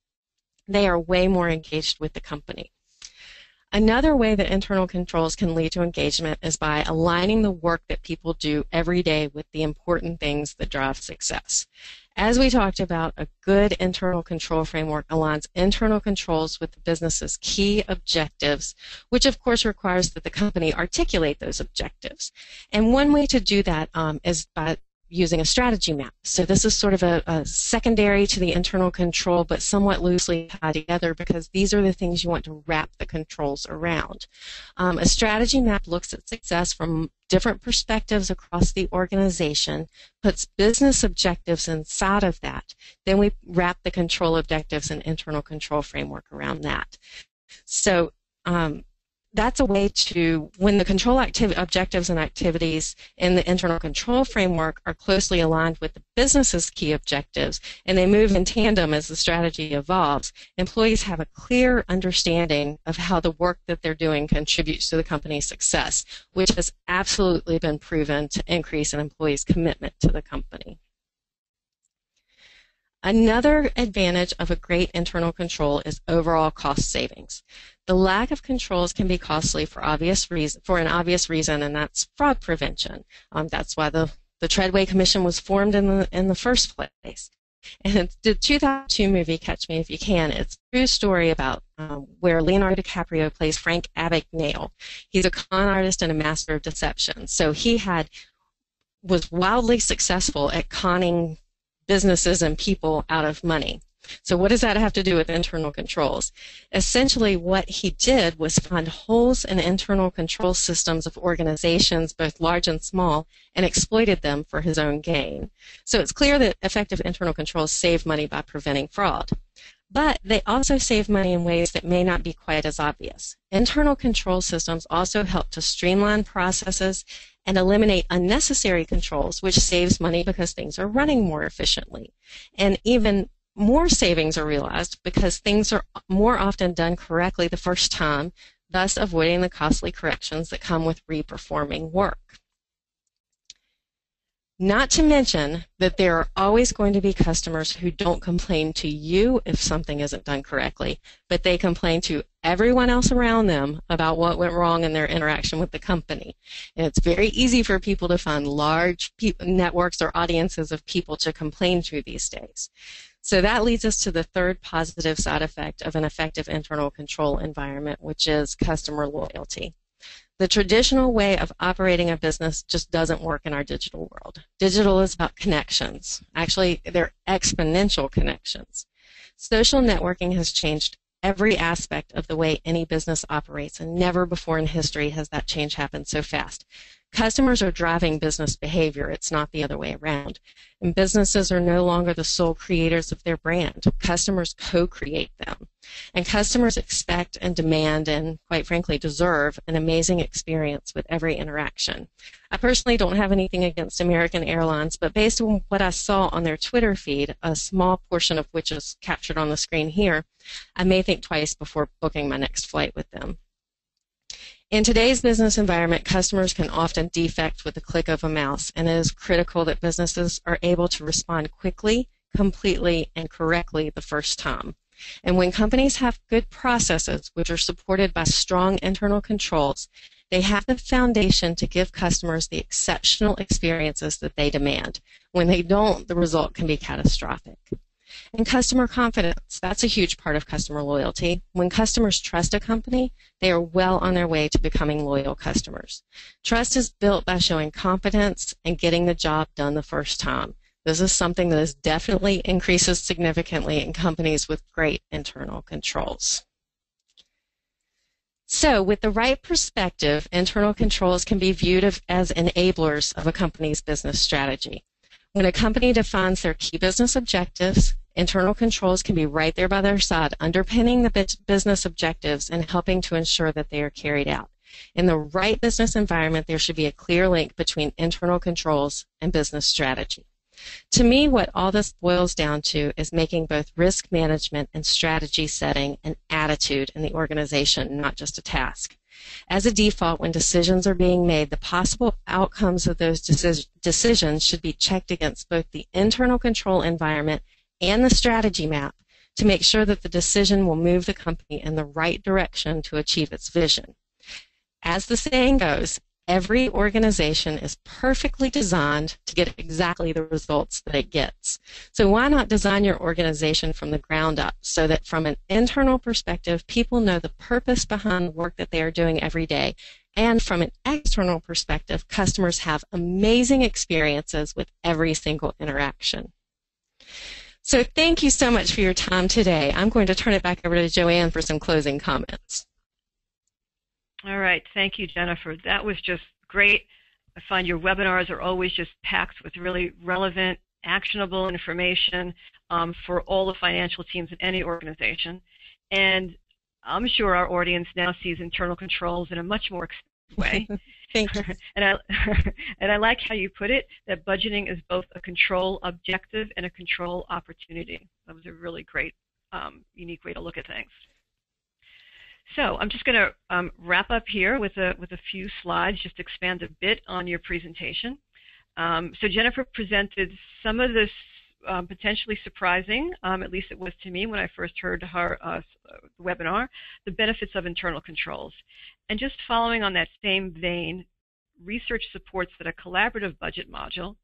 they are way more engaged with the company. Another way that internal controls can lead to engagement is by aligning the work that people do every day with the important things that drive success. As we talked about, a good internal control framework aligns internal controls with the business's key objectives, which of course requires that the company articulate those objectives. And one way to do that is by using a strategy map. So this is sort of a secondary to the internal control, but somewhat loosely tied together, because these are the things you want to wrap the controls around. A strategy map looks at success from different perspectives across the organization, puts business objectives inside of that. Then we wrap the control objectives and internal control framework around that. So that's a way to, when the control objectives and activities in the internal control framework are closely aligned with the business's key objectives, and they move in tandem as the strategy evolves, employees have a clear understanding of how the work that they're doing contributes to the company's success, which has absolutely been proven to increase an employee's commitment to the company. Another advantage of a great internal control is overall cost savings. The lack of controls can be costly for an obvious reason, and that's fraud prevention. That's why the Treadway Commission was formed in the first place. And the 2002 movie, Catch Me If You Can, it's a true story about where Leonardo DiCaprio plays Frank Abagnale. He's a con artist and a master of deception. So he was wildly successful at conning businesses and people out of money. So what does that have to do with internal controls? Essentially, what he did was find holes in internal control systems of organizations, both large and small, and exploited them for his own gain. So it's clear that effective internal controls save money by preventing fraud. But they also save money in ways that may not be quite as obvious. Internal control systems also help to streamline processes and eliminate unnecessary controls, which saves money because things are running more efficiently. And even more savings are realized because things are more often done correctly the first time, thus avoiding the costly corrections that come with reperforming work. Not to mention that there are always going to be customers who don't complain to you if something isn't done correctly, but they complain to everyone else around them about what went wrong in their interaction with the company. And it's very easy for people to find large networks or audiences of people to complain to these days. So that leads us to the third positive side effect of an effective internal control environment, which is customer loyalty. The traditional way of operating a business just doesn't work in our digital world. Digital is about connections. Actually, they're exponential connections. Social networking has changed every aspect of the way any business operates, and never before in history has that change happened so fast. Customers are driving business behavior. It's not the other way around. And businesses are no longer the sole creators of their brand. Customers co-create them. And customers expect and demand and, quite frankly, deserve an amazing experience with every interaction. I personally don't have anything against American Airlines, but based on what I saw on their Twitter feed, a small portion of which is captured on the screen here, I may think twice before booking my next flight with them. In today's business environment, customers can often defect with the click of a mouse, and it is critical that businesses are able to respond quickly, completely, and correctly the first time. And when companies have good processes, which are supported by strong internal controls, they have the foundation to give customers the exceptional experiences that they demand. When they don't, the result can be catastrophic. And customer confidence, that's a huge part of customer loyalty. When customers trust a company, they are well on their way to becoming loyal customers. Trust is built by showing competence and getting the job done the first time. This is something that is definitely increases significantly in companies with great internal controls. So, with the right perspective, internal controls can be viewed as enablers of a company's business strategy. When a company defines their key business objectives, internal controls can be right there by their side, underpinning the business objectives and helping to ensure that they are carried out. In the right business environment, there should be a clear link between internal controls and business strategy. To me, what all this boils down to is making both risk management and strategy setting an attitude in the organization, not just a task. As a default, when decisions are being made, the possible outcomes of those decisions should be checked against both the internal control environment and the strategy map to make sure that the decision will move the company in the right direction to achieve its vision. As the saying goes, every organization is perfectly designed to get exactly the results that it gets. So why not design your organization from the ground up so that from an internal perspective, people know the purpose behind the work that they are doing every day, and from an external perspective, customers have amazing experiences with every single interaction. So thank you so much for your time today. I'm going to turn it back over to Joanne for some closing comments. All right. Thank you, Jennifer. That was just great. I find your webinars are always just packed with really relevant, actionable information for all the financial teams in any organization. And I'm sure our audience now sees internal controls in a much more extensive way. Thank you. And I like how you put it, that budgeting is both a control objective and a control opportunity. That was a really great, unique way to look at things. So I'm just going to wrap up here with a few slides, just expand a bit on your presentation. So Jennifer presented some of this potentially surprising, at least it was to me when I first heard her webinar, the benefits of internal controls. And just following on that same vein, research supports that a collaborative budget module,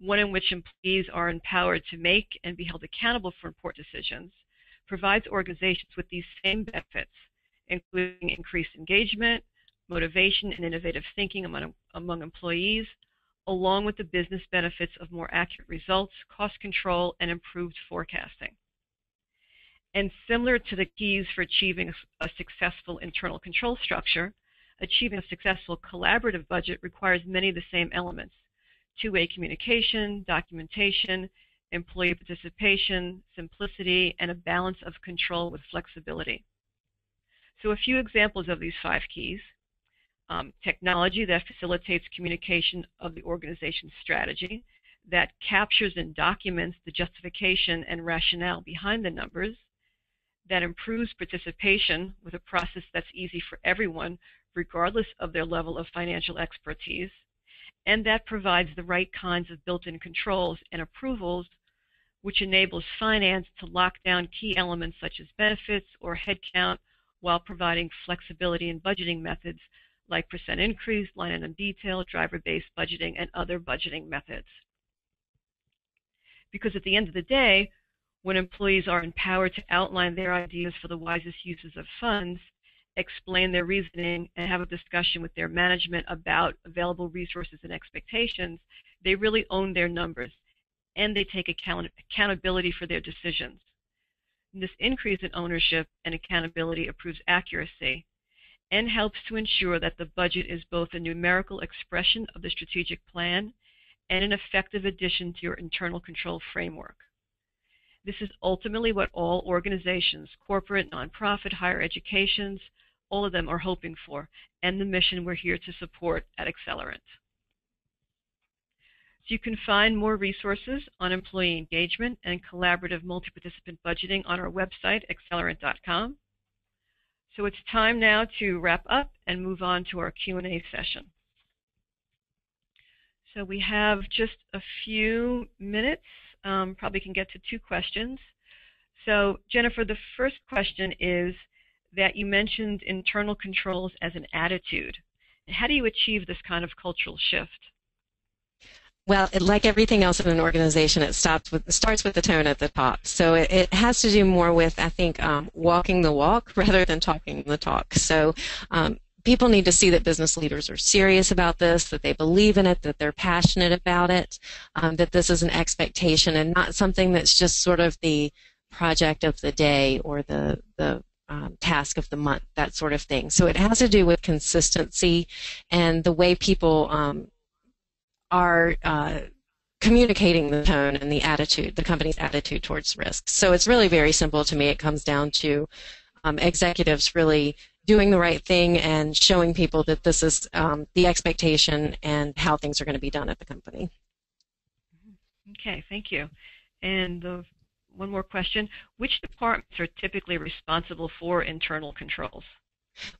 one in which employees are empowered to make and be held accountable for important decisions, provides organizations with these same benefits, including increased engagement, motivation, and innovative thinking among employees, along with the business benefits of more accurate results, cost control, and improved forecasting. And similar to the keys for achieving a successful internal control structure, achieving a successful collaborative budget requires many of the same elements: two-way communication, documentation, employee participation, simplicity, and a balance of control with flexibility. So a few examples of these 5 keys. Technology that facilitates communication of the organization's strategy, that captures and documents the justification and rationale behind the numbers, that improves participation with a process that's easy for everyone, regardless of their level of financial expertise, and that provides the right kinds of built-in controls and approvals, which enables finance to lock down key elements such as benefits or headcount while providing flexibility in budgeting methods like percent increase, line item detail, driver-based budgeting, and other budgeting methods. Because at the end of the day, when employees are empowered to outline their ideas for the wisest uses of funds, explain their reasoning, and have a discussion with their management about available resources and expectations, they really own their numbers, and they take accountability for their decisions. And this increase in ownership and accountability improves accuracy and helps to ensure that the budget is both a numerical expression of the strategic plan and an effective addition to your internal control framework. This is ultimately what all organizations, corporate, nonprofit, higher educations, all of them are hoping for, and the mission we're here to support at XLerant. So you can find more resources on employee engagement and collaborative multi-participant budgeting on our website, XLerant.com. So it's time now to wrap up and move on to our Q&A session. So we have just a few minutes, probably can get to 2 questions. So Jennifer, the first question is that you mentioned internal controls as an attitude. How do you achieve this kind of cultural shift? Well, like everything else in an organization, it starts with the tone at the top. So it has to do more with, I think, walking the walk rather than talking the talk. So people need to see that business leaders are serious about this, that they believe in it, that they're passionate about it, that this is an expectation and not something that's just sort of the project of the day or the task of the month, that sort of thing. So it has to do with consistency and the way people are communicating the tone and the attitude, the company's attitude towards risk. So it's really very simple to me. It comes down to executives really doing the right thing and showing people that this is the expectation and how things are going to be done at the company. Okay, thank you. And one more question. Which departments are typically responsible for internal controls?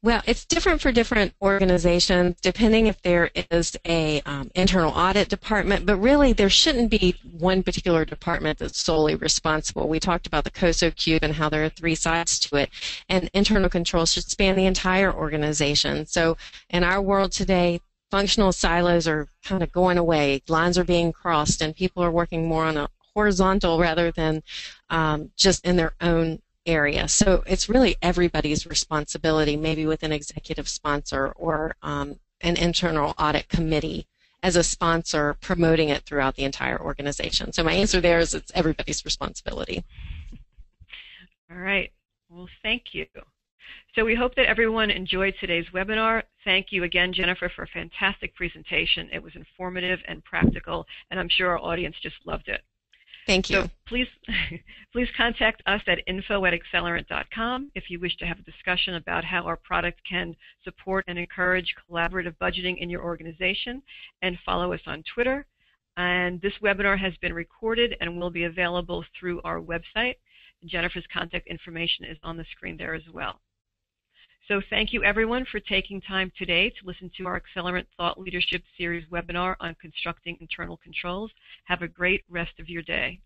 Well, it's different for different organizations, depending if there is a internal audit department, but really there shouldn't be one particular department that's solely responsible. We talked about the COSO cube and how there are 3 sides to it, and internal controls should span the entire organization. So in our world today, functional silos are kind of going away, lines are being crossed, and people are working more on a horizontal rather than just in their own area. So it's really everybody's responsibility, maybe with an executive sponsor or an internal audit committee as a sponsor promoting it throughout the entire organization. So my answer there is it's everybody's responsibility. All right. Well, thank you. So we hope that everyone enjoyed today's webinar. Thank you again, Jennifer, for a fantastic presentation. It was informative and practical, and I'm sure our audience just loved it. Thank you. So please contact us at info@XLerant.com if you wish to have a discussion about how our product can support and encourage collaborative budgeting in your organization, and follow us on Twitter. And this webinar has been recorded and will be available through our website. Jennifer's contact information is on the screen there as well. So thank you, everyone, for taking time today to listen to our XLerant Thought Leadership Series webinar on constructing internal controls. Have a great rest of your day.